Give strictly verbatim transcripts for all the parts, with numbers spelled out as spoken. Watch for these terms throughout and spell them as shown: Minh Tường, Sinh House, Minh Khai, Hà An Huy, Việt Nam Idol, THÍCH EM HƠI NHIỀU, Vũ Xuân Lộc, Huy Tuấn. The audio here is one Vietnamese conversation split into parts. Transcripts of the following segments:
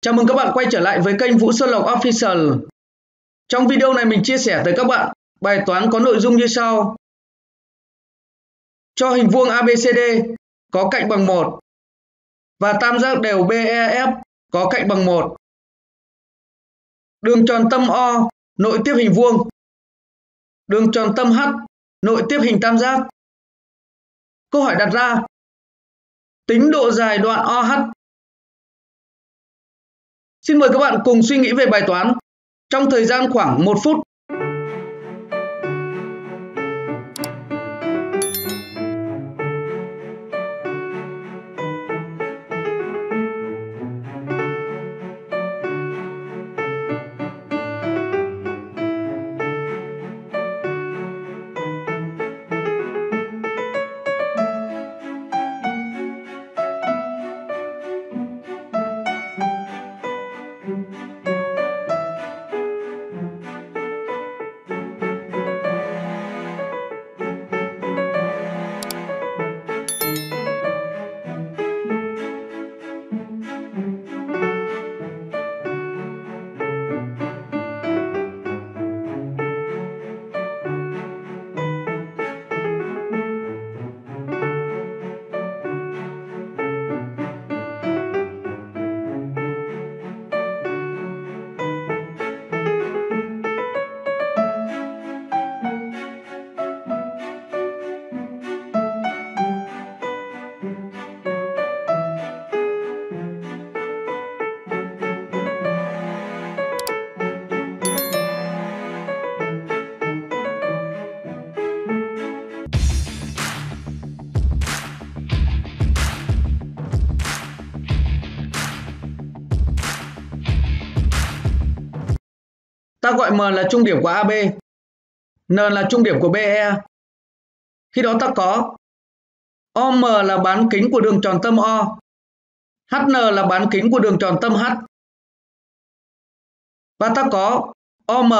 Chào mừng các bạn quay trở lại với kênh Vũ Xuân Lộc Official. Trong video này mình chia sẻ tới các bạn bài toán có nội dung như sau. Cho hình vuông a bê xê đê có cạnh bằng một và tam giác đều bê e ép có cạnh bằng một. Đường tròn tâm O nội tiếp hình vuông. Đường tròn tâm H nội tiếp hình tam giác. Câu hỏi đặt ra: tính độ dài đoạn o hát. Xin mời các bạn cùng suy nghĩ về bài toán trong thời gian khoảng một phút. Ta gọi M là trung điểm của a bê, N là trung điểm của bê e. Khi đó ta có o em là bán kính của đường tròn tâm O, hát en là bán kính của đường tròn tâm H. Và ta có o em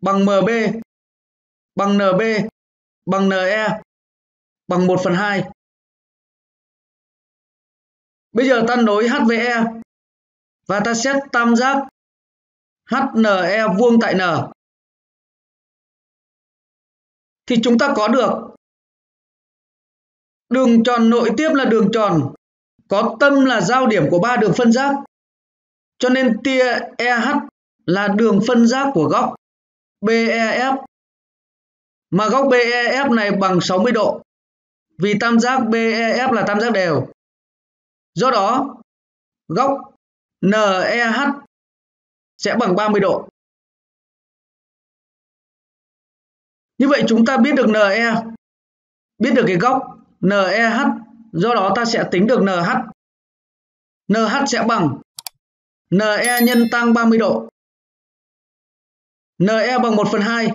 bằng em bê, bằng en bê, bằng en e, bằng một phần hai. Bây giờ ta nối H với E và ta xét tam giác hát en e vuông tại N thì chúng ta có được đường tròn nội tiếp là đường tròn có tâm là giao điểm của ba đường phân giác, cho nên tia e hát là đường phân giác của góc bê e ép, mà góc bê e ép này bằng sáu mươi độ vì tam giác bê e ép là tam giác đều. Do đó góc en e hát sẽ bằng ba mươi độ. Như vậy chúng ta biết được en e, biết được cái góc en e hát, do đó ta sẽ tính được en hát. en hát sẽ bằng en e nhân tang ba mươi độ. en e bằng một phần hai,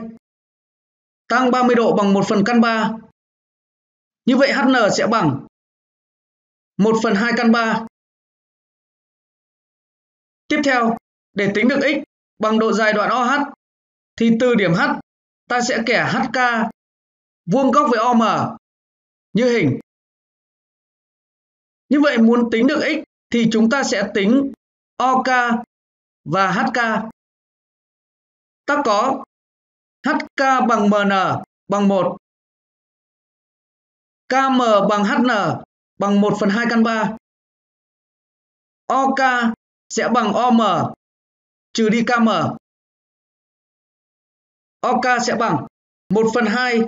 tang ba mươi độ bằng một phần căn ba. Như vậy hát en sẽ bằng một phần hai căn ba. Tiếp theo, để tính được x bằng độ dài đoạn o hát thì từ điểm H ta sẽ kẻ hát ca vuông góc với o em như hình. Như vậy muốn tính được x thì chúng ta sẽ tính o ca và hát ca. Ta có hát ca bằng em en bằng một, ca em bằng hát en bằng một phần hai căn ba, o ca sẽ bằng o em trừ đi ca em. o ca sẽ bằng một phần hai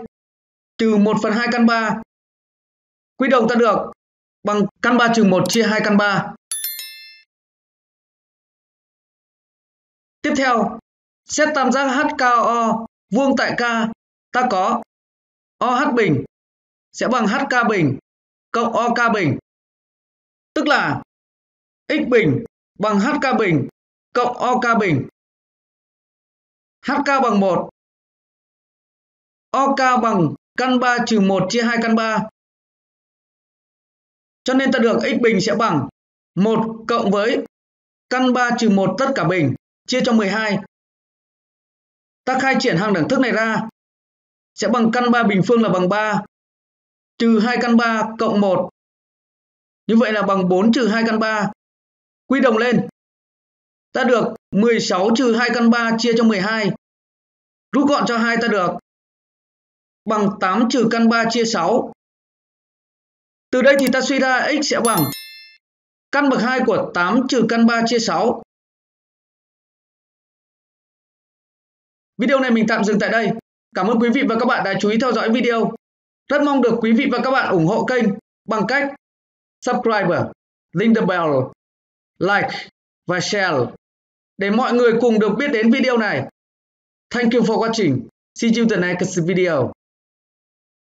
trừ một phần hai căn ba. Quy đồng ta được bằng căn ba trừ một chia hai căn ba. Tiếp theo, xét tam giác hát ca o vuông tại K, ta có o hát bình sẽ bằng hát ca bình cộng o ca bình. Tức là x bình bằng hát ca bình cộng o ca bình. hát ca bằng một, o ca bằng căn ba trừ một chia hai căn ba. Cho nên ta được x bình sẽ bằng một cộng với căn ba trừ một tất cả bình chia cho mười hai. Ta khai triển hàng đẳng thức này ra sẽ bằng căn ba bình phương là bằng ba trừ hai căn ba cộng một. Như vậy là bằng bốn trừ hai căn ba. Quy đồng lên ta được mười sáu trừ hai căn ba chia cho mười hai, rút gọn cho hai ta được bằng tám trừ căn ba chia sáu. Từ đây thì ta suy ra x sẽ bằng căn bậc hai của tám trừ căn ba chia sáu. Video này mình tạm dừng tại đây. Cảm ơn quý vị và các bạn đã chú ý theo dõi video. Rất mong được quý vị và các bạn ủng hộ kênh bằng cách subscribe, ring the bell, like và share để mọi người cùng được biết đến video này. Thank you for watching. See you the next video.